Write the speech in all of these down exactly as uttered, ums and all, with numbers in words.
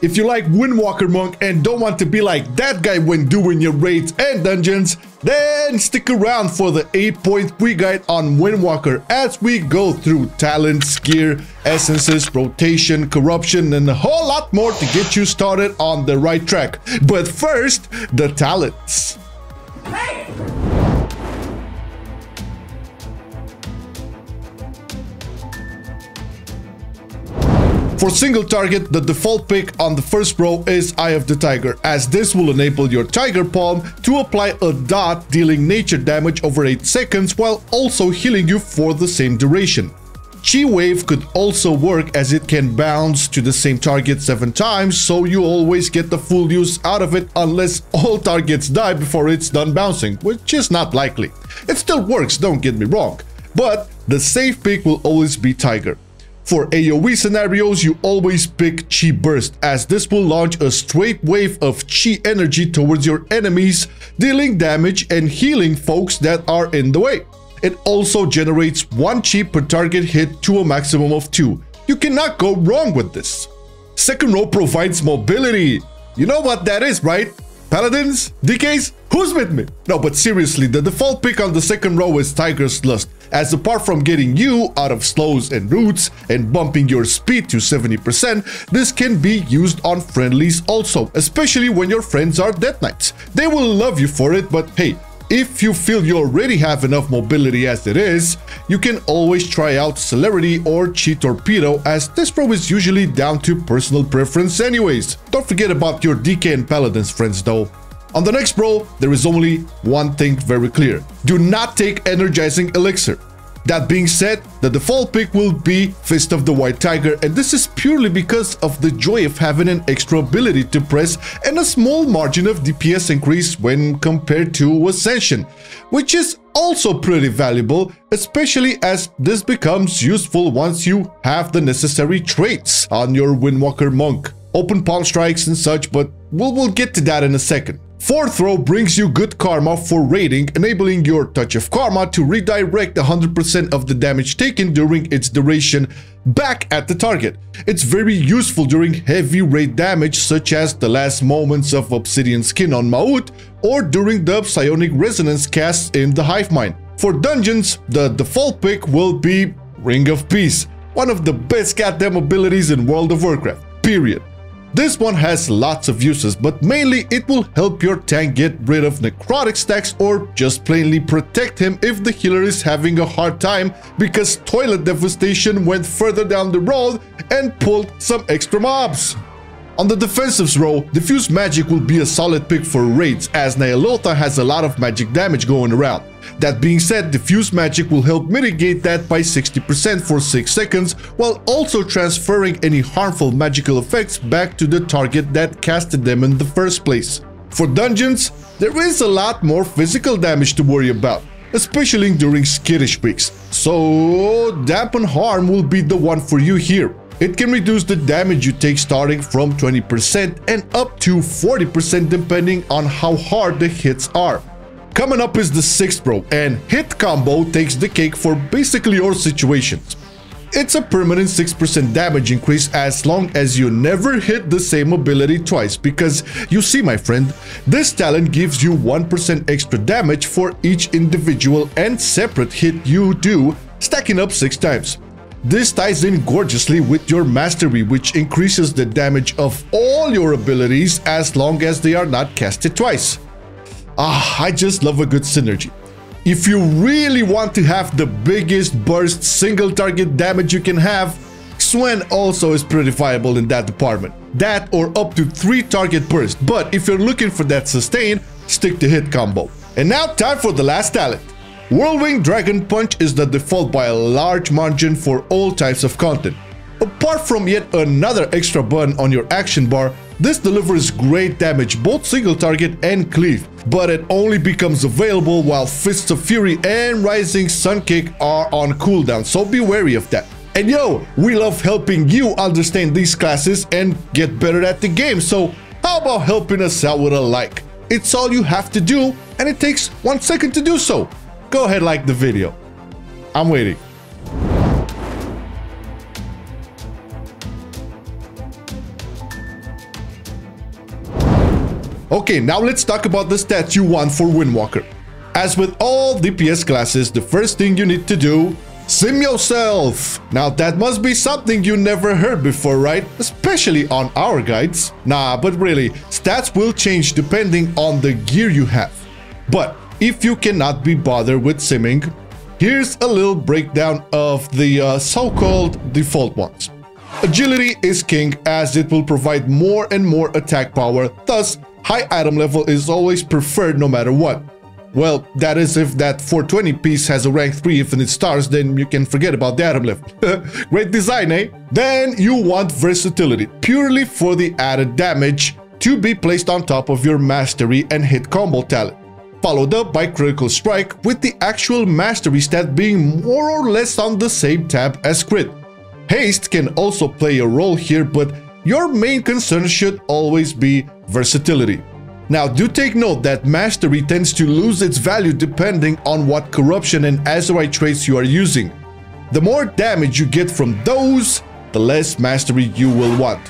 If you like Windwalker Monk and don't want to be like that guy when doing your raids and dungeons, then stick around for the eight point three guide on Windwalker as we go through talents, gear, essences, rotation, corruption, and a whole lot more to get you started on the right track. But first, the talents. For single target, the default pick on the first row is Eye of the Tiger, as this will enable your Tiger Palm to apply a dot dealing nature damage over eight seconds while also healing you for the same duration. Chi Wave could also work as it can bounce to the same target seven times, so you always get the full use out of it unless all targets die before it's done bouncing, which is not likely. It still works, don't get me wrong, but the safe pick will always be Tiger. For AoE scenarios, you always pick Chi Burst, as this will launch a straight wave of Chi energy towards your enemies, dealing damage and healing folks that are in the way. It also generates one Chi per target hit to a maximum of two. You cannot go wrong with this. Second row provides mobility. You know what that is, right? Paladins? D Ks? Who's with me? No, but seriously, the default pick on the second row is Tiger's Lust, as apart from getting you out of slows and roots and bumping your speed to seventy percent, this can be used on friendlies also, especially when your friends are Death Knights. They will love you for it, but hey, if you feel you already have enough mobility as it is, you can always try out Celerity or Chi Torpedo, as this row is usually down to personal preference anyways. Don't forget about your D K and Paladins friends though. On the next row, there is only one thing very clear. Do not take Energizing Elixir. That being said, the default pick will be Fist of the White Tiger, and this is purely because of the joy of having an extra ability to press and a small margin of D P S increase when compared to Ascension, which is also pretty valuable, especially as this becomes useful once you have the necessary traits on your Windwalker Monk, Open Palm Strikes and such, but we'll, we'll get to that in a second. Fourth row brings you good karma for raiding, enabling your Touch of Karma to redirect one hundred percent of the damage taken during its duration back at the target. It's very useful during heavy raid damage such as the last moments of Obsidian Skin on Maut or during the Psionic Resonance casts in the Hive Mind. For dungeons, the default pick will be Ring of Peace, one of the best goddamn abilities in World of Warcraft, period. This one has lots of uses, but mainly it will help your tank get rid of necrotic stacks or just plainly protect him if the healer is having a hard time, because Twilight Devastation went further down the road and pulled some extra mobs. On the defensive row, Diffuse Magic will be a solid pick for raids, as Ny'alotha has a lot of magic damage going around. That being said, Diffuse Magic will help mitigate that by sixty percent for six seconds, while also transferring any harmful magical effects back to the target that casted them in the first place. For dungeons, there is a lot more physical damage to worry about, especially during skittish weeks, so Dampen Harm will be the one for you here. It can reduce the damage you take starting from twenty percent and up to forty percent depending on how hard the hits are. Coming up is the sixth row, and Hit Combo takes the cake for basically all situations. It's a permanent six percent damage increase as long as you never hit the same ability twice, because you see my friend, this talent gives you one percent extra damage for each individual and separate hit you do, stacking up six times. This ties in gorgeously with your mastery, which increases the damage of all your abilities as long as they are not casted twice. Ah, I just love a good synergy. If you really want to have the biggest burst single target damage you can have, Xuen also is pretty viable in that department. That or up to three target bursts, but if you're looking for that sustain, stick to Hit Combo. And now time for the last talent. Whirlwind Dragon Punch is the default by a large margin for all types of content. Apart from yet another extra button on your action bar, this delivers great damage, both single target and cleave, but it only becomes available while Fists of Fury and Rising Sun Kick are on cooldown, so be wary of that. And yo, we love helping you understand these classes and get better at the game, so how about helping us out with a like? It's all you have to do, and it takes one second to do so. Go ahead, like the video. I'm waiting. Okay, now let's talk about the stats you want for Windwalker. As with all D P S classes, the first thing you need to do: sim yourself! Now that must be something you never heard before, right? Especially on our guides. Nah, but really, stats will change depending on the gear you have. But if you cannot be bothered with simming, here's a little breakdown of the uh, so-called default ones. Agility is king, as it will provide more and more attack power, thus high item level is always preferred no matter what. Well, that is if that four twenty piece has a rank three Infinite Stars, then you can forget about the item level. Great design, eh? Then you want versatility, purely for the added damage to be placed on top of your mastery and hit combo talent, followed up by critical strike, with the actual mastery stat being more or less on the same tab as crit. Haste can also play a role here, but your main concern should always be versatility. Now, do take note that mastery tends to lose its value depending on what corruption and azurite traits you are using. The more damage you get from those, the less mastery you will want.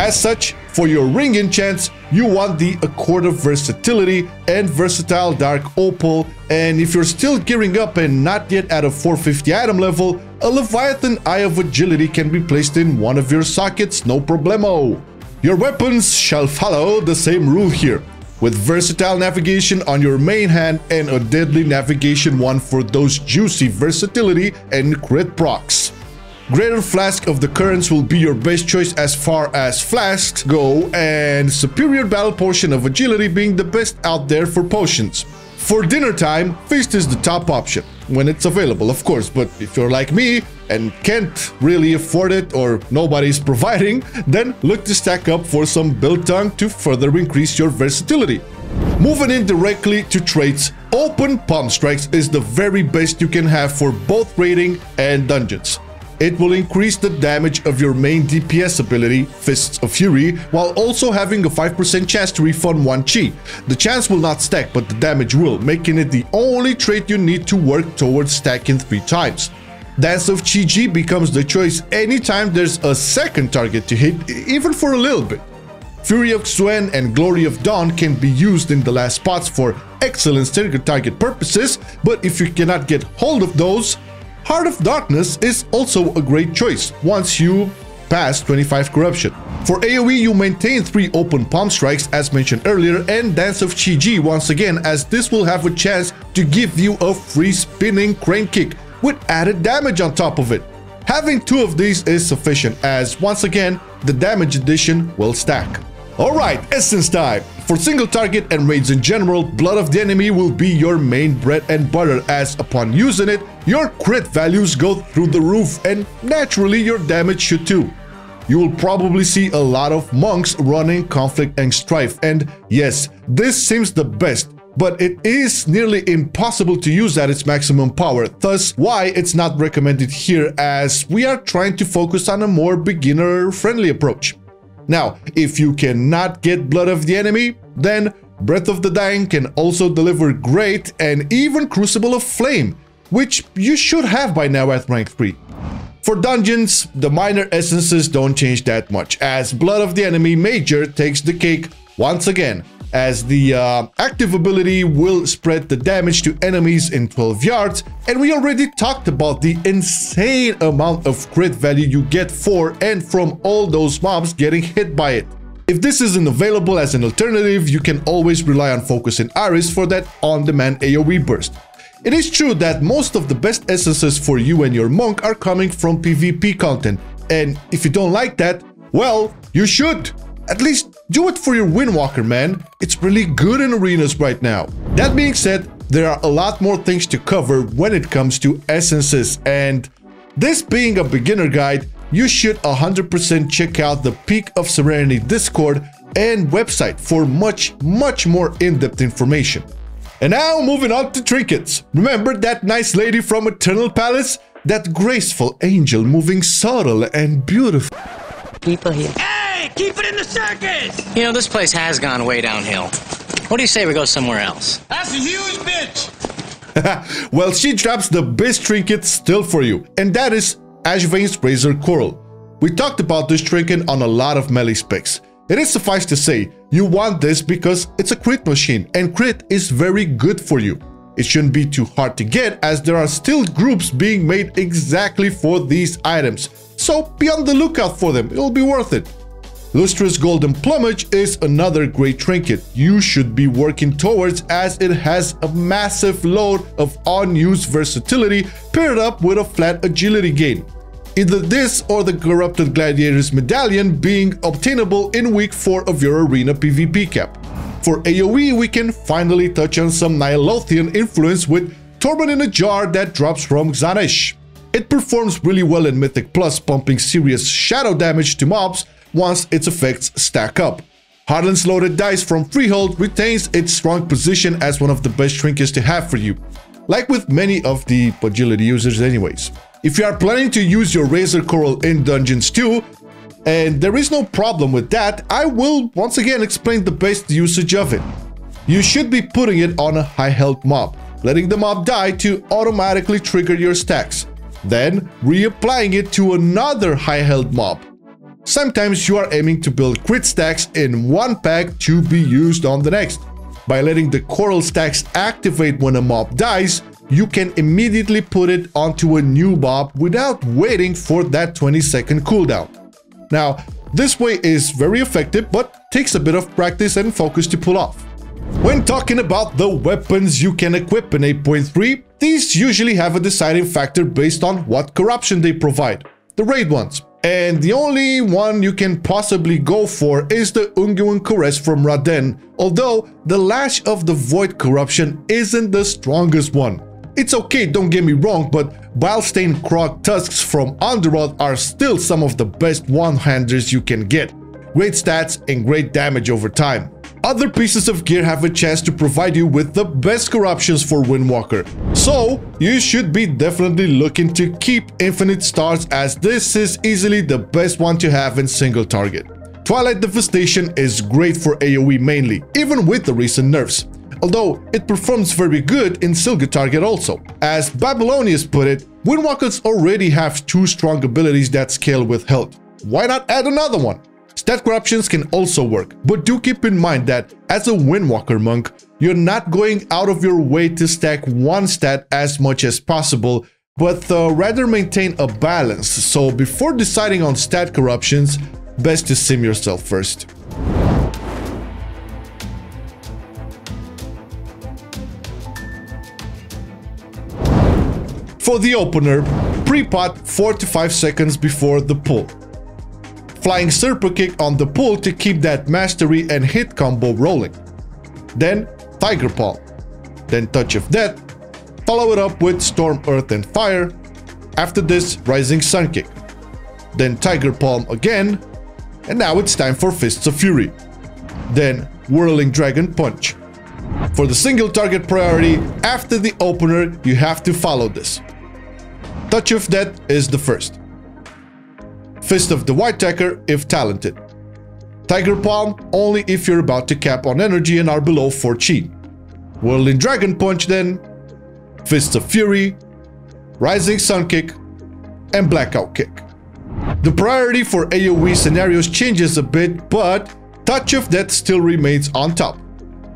As such, for your ring enchants, you want the Accord of Versatility and Versatile Dark Opal, and if you're still gearing up and not yet at a four fifty item level, a Leviathan Eye of Agility can be placed in one of your sockets, no problemo. Your weapons shall follow the same rule here, with versatile navigation on your main hand and a deadly navigation one for those juicy versatility and crit procs. Greater Flask of the Currents will be your best choice as far as flasks go, and superior battle portion of agility being the best out there for potions. For dinner time, Fist is the top option, when it's available of course, but if you're like me and can't really afford it or nobody's providing, then look to stack up for some biltong to further increase your versatility. Moving in directly to traits, Open Palm Strikes is the very best you can have for both raiding and dungeons. It will increase the damage of your main D P S ability, Fists of Fury, while also having a five percent chance to refund one Chi. The chance will not stack, but the damage will, making it the only trait you need to work towards stacking three times. Dance of Chi Ji becomes the choice anytime there's a second target to hit, even for a little bit. Fury of Xuan and Glory of Dawn can be used in the last spots for excellent target purposes, but if you cannot get hold of those, Heart of Darkness is also a great choice once you pass twenty-five corruption. For AoE, you maintain three Open Palm Strikes as mentioned earlier, and Dance of Chi Ji once again, as this will have a chance to give you a free Spinning Crane Kick with added damage on top of it. Having two of these is sufficient, as once again the damage addition will stack. Alright, essence time! For single target and raids in general, Blood of the Enemy will be your main bread and butter, as upon using it, your crit values go through the roof and naturally your damage should too. You will probably see a lot of monks running Conflict and Strife, and yes, this seems the best, but it is nearly impossible to use at its maximum power, thus why it's not recommended here, as we are trying to focus on a more beginner-friendly approach. Now, if you cannot get Blood of the Enemy, then Breath of the Dying can also deliver great, and even Crucible of Flame, which you should have by now at rank three. For dungeons, the minor essences don't change that much, as Blood of the Enemy Major takes the cake once again, as the uh, active ability will spread the damage to enemies in twelve yards, and we already talked about the insane amount of crit value you get for and from all those mobs getting hit by it. If this isn't available as an alternative, you can always rely on Focus and Iris for that on-demand AoE burst. It is true that most of the best essences for you and your monk are coming from PvP content, and if you don't like that, well, you should! At least do it for your Windwalker, man. It's really good in arenas right now. That being said, there are a lot more things to cover when it comes to essences, and this being a beginner guide, you should one hundred percent check out the Peak of Serenity Discord and website for much, much more in-depth information. And now moving on to trinkets. Remember that nice lady from Eternal Palace? That graceful angel moving subtle and beautiful. People here. Keep it in the circus! You know, this place has gone way downhill. What do you say we go somewhere else? That's a huge bitch! Well, she drops the best trinket still for you, and that is Ashvane's Razor Coral. We talked about this trinket on a lot of melee specs. It is suffice to say, you want this because it's a crit machine and crit is very good for you. It shouldn't be too hard to get as there are still groups being made exactly for these items, so be on the lookout for them, it'll be worth it. Lustrous Golden Plumage is another great trinket you should be working towards as it has a massive load of unused versatility paired up with a flat agility gain. Either this or the Corrupted Gladiator's Medallion being obtainable in week four of your Arena PvP cap. For AoE, we can finally touch on some Ny'alothian influence with Torment in a Jar that drops from Xanesh. It performs really well in Mythic Plus, pumping serious shadow damage to mobs once its effects stack up. Harlan's Loaded Dice from Freehold retains its strong position as one of the best trinkets to have for you, like with many of the agility users anyways. If you are planning to use your Razor Coral in Dungeons two, and there is no problem with that, I will once again explain the best usage of it. You should be putting it on a high health mob, letting the mob die to automatically trigger your stacks, then reapplying it to another high health mob. Sometimes you are aiming to build crit stacks in one pack to be used on the next. By letting the coral stacks activate when a mob dies, you can immediately put it onto a new mob without waiting for that twenty second cooldown. Now, this way is very effective but takes a bit of practice and focus to pull off. When talking about the weapons you can equip in eight point three, these usually have a deciding factor based on what corruption they provide, the raid ones. And the only one you can possibly go for is the Unguent Caress from Raden, although the Lash of the Void corruption isn't the strongest one. It's okay, don't get me wrong, but Bilestained Croc Tusks from Underworld are still some of the best one-handers you can get. Great stats and great damage over time. Other pieces of gear have a chance to provide you with the best corruptions for Windwalker, so you should be definitely looking to keep Infinite Stars as this is easily the best one to have in single target. Twilight Devastation is great for AoE mainly, even with the recent nerfs, although it performs very good in single target also. As Babylonius put it, Windwalkers already have two strong abilities that scale with health. Why not add another one? Stat corruptions can also work, but do keep in mind that, as a Windwalker Monk, you're not going out of your way to stack one stat as much as possible, but uh, rather maintain a balance, so before deciding on stat corruptions, best to sim yourself first. For the opener, pre-pot four to five seconds before the pull. Flying Serpent Kick on the pull to keep that mastery and hit combo rolling. Then Tiger Palm. Then Touch of Death. Follow it up with Storm, Earth and Fire. After this, Rising Sun Kick. Then Tiger Palm again. And now it's time for Fists of Fury. Then Whirling Dragon Punch. For the single target priority, after the opener, you have to follow this. Touch of Death is the first. Fist of the White Tiger if talented. Tiger Palm only if you're about to cap on energy and are below four chi. Whirlwind Dragon Punch then. Fists of Fury. Rising Sun Kick. And Blackout Kick. The priority for AoE scenarios changes a bit, but Touch of Death still remains on top.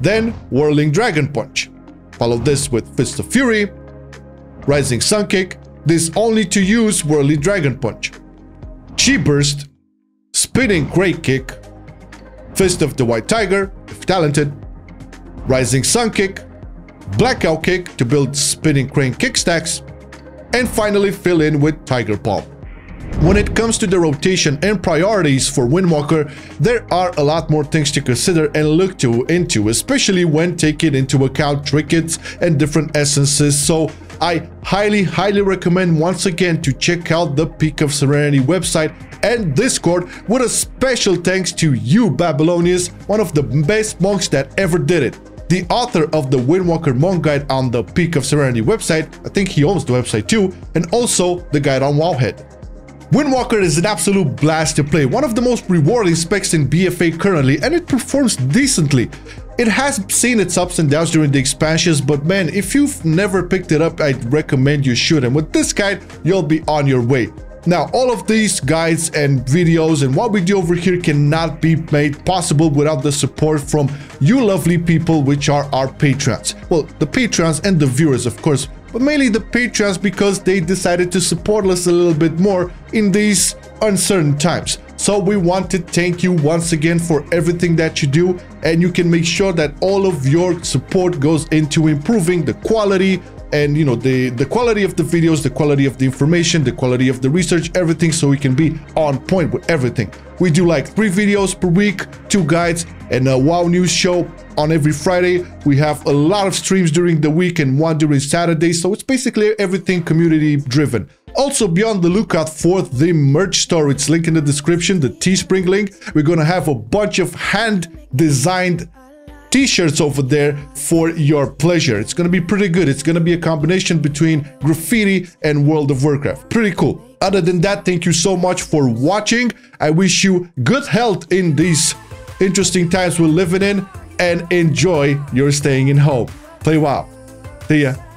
Then Whirling Dragon Punch. Follow this with Fist of Fury. Rising Sun Kick. This only to use Whirling Dragon Punch. Chi Burst, Spinning Crane Kick, Fist of the White Tiger, if talented, Rising Sun Kick, Blackout Kick to build Spinning Crane Kick stacks, and finally fill in with Tiger Palm. When it comes to the rotation and priorities for Windwalker, there are a lot more things to consider and look to into, especially when taking into account trinkets and different essences, so I highly, highly recommend once again to check out the Peak of Serenity website and Discord with a special thanks to you, Babylonius, one of the best monks that ever did it. The author of the Windwalker Monk guide on the Peak of Serenity website, I think he owns the website too, and also the guide on Wowhead. Windwalker is an absolute blast to play, one of the most rewarding specs in B F A currently, and it performs decently. It has seen its ups and downs during the expansions, but man, if you've never picked it up, I'd recommend you should, and with this guide, you'll be on your way. Now, all of these guides and videos and what we do over here cannot be made possible without the support from you lovely people, which are our patrons. Well, the patrons and the viewers, of course, but mainly the patrons, because they decided to support us a little bit more in these uncertain times. So we want to thank you once again for everything that you do, and you can make sure that all of your support goes into improving the quality, and you know, the the quality of the videos, the quality of the information, the quality of the research, everything, so we can be on point with everything. We do like three videos per week, two guides, and a WoW news show on every Friday. We have a lot of streams during the week and one during Saturday, so it's basically everything community driven. Also, be on the lookout for the merch store. It's linked in the description, the Teespring link. We're gonna have a bunch of hand-designed t-shirts over there for your pleasure. It's gonna be pretty good. It's gonna be a combination between graffiti and World of Warcraft. Pretty cool. Other than that, thank you so much for watching. I wish you good health in these interesting times we're living in, and enjoy your staying in home. Play WoW. See ya.